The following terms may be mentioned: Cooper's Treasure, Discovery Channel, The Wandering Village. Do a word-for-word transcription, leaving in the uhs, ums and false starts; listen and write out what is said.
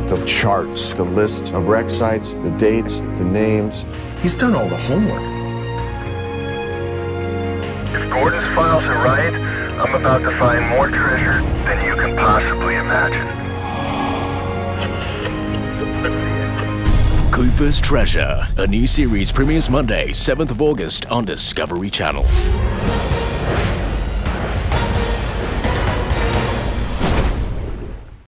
get the charts, the list of wreck sites, the dates, the names. He's done all the homework. If Gordon's files are right, I'm about to find more treasure than you can possibly imagine. Cooper's Treasure, a new series premieres Monday, seventh of August on Discovery Channel.